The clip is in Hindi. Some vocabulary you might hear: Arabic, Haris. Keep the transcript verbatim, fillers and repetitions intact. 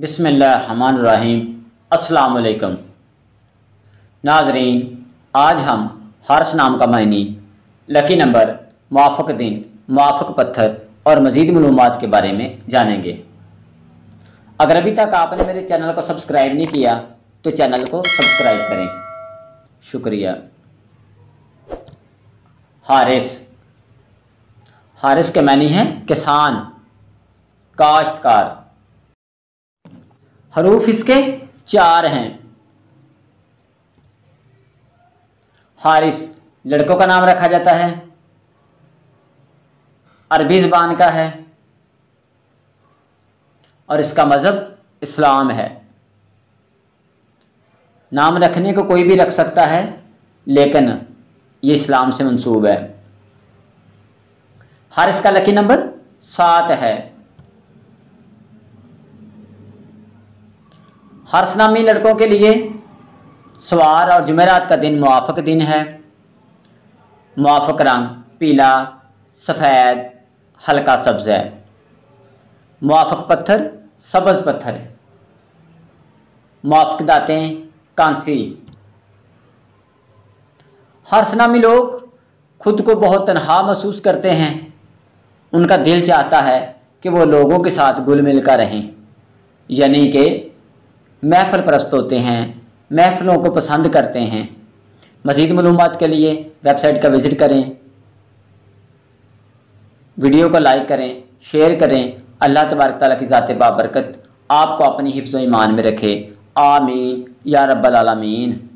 बिस्मिल्लाहिर्रहमानिर्रहीम। अस्सलाम वालेकुम नाजरीन, आज हम हारिस नाम का मायने, लकी नंबर, मुवाफिक दिन, मुवाफिक पत्थर और मज़ीद मालूमात के बारे में जानेंगे। अगर अभी तक आपने मेरे चैनल को सब्सक्राइब नहीं किया तो चैनल को सब्सक्राइब करें, शुक्रिया। हारिस, हारिस के मायने हैं किसान, काश्तकार। हरूफ इसके चार हैं। हारिस लड़कों का नाम रखा जाता है, अरबी ज़बान का है और इसका मज़हब इस्लाम है। नाम रखने को कोई भी रख सकता है, लेकिन ये इस्लाम से मंसूब है। हारिस का लकी नंबर सात है। हारिस नामी लड़कों के लिए सवार और जुमेरात का दिन मुवाफिक दिन है। मुवाफिक रंग पीला, सफ़ेद, हल्का सब्ज़ है। मुवाफिक पत्थर सब्ज़ पत्थर है। मुवाफिक दातें कांसी। हारिस नामी लोग खुद को बहुत तन्हा महसूस करते हैं। उनका दिल चाहता है कि वो लोगों के साथ घुल मिल कर रहें, यानी कि महफिल परस्त होते हैं, महफिलों को पसंद करते हैं। मज़ीद मालूमात के लिए वेबसाइट का विज़िट करें। वीडियो को लाइक करें, शेयर करें। अल्लाह तबारक तआला की ज़ात बाबरकत आपको अपनी हिफ्ज़ व ईमान में रखे। आमीन या रब्बल आलमीन।